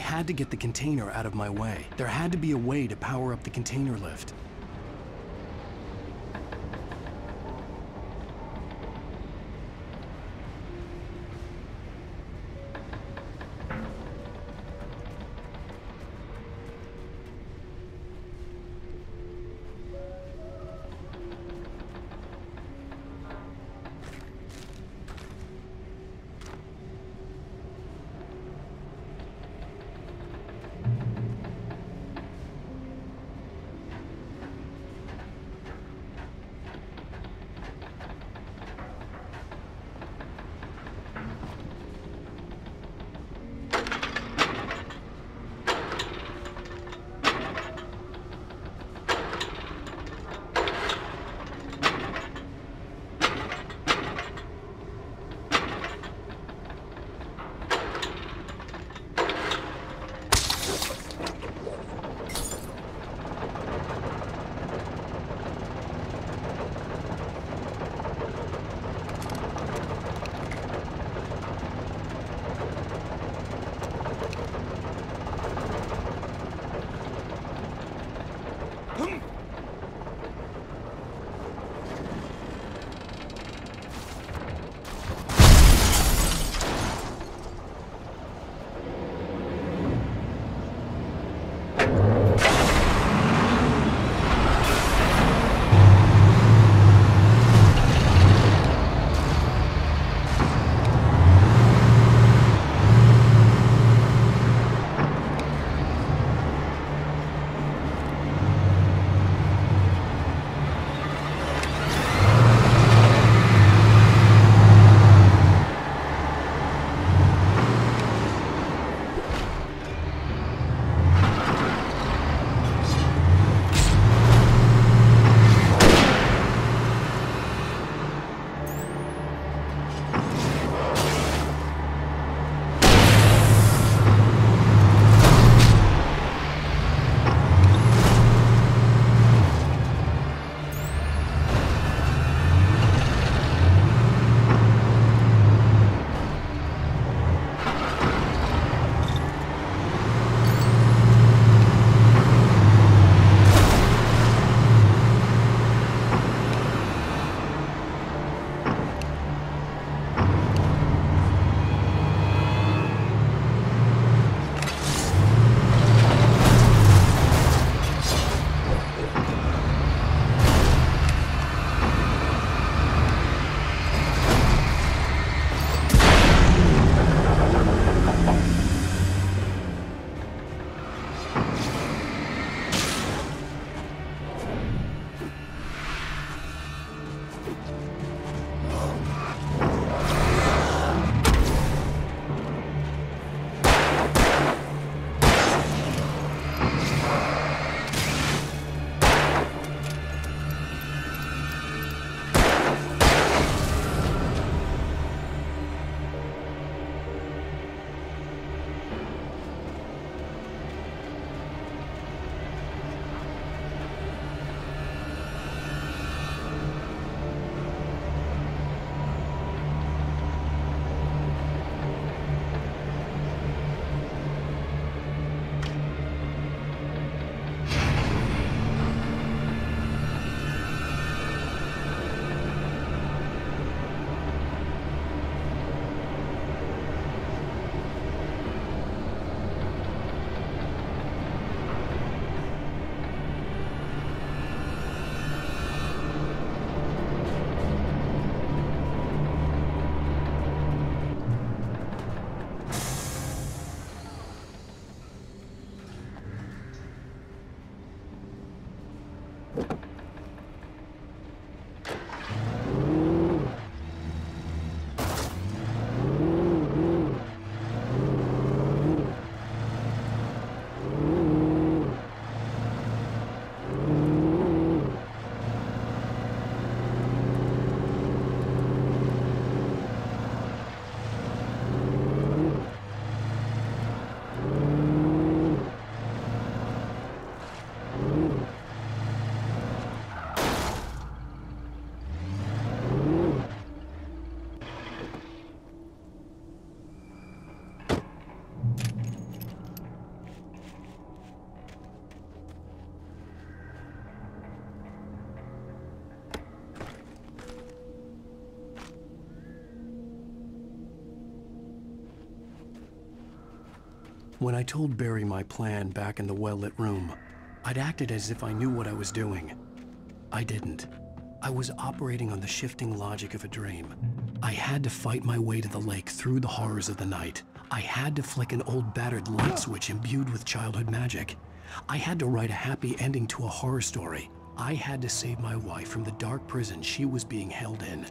had to get the container out of my way. There had to be a way to power up the container lift. When I told Barry my plan back in the well-lit room, I'd acted as if I knew what I was doing. I didn't. I was operating on the shifting logic of a dream. I had to fight my way to the lake through the horrors of the night. I had to flick an old battered light switch imbued with childhood magic. I had to write a happy ending to a horror story. I had to save my wife from the dark prison she was being held in.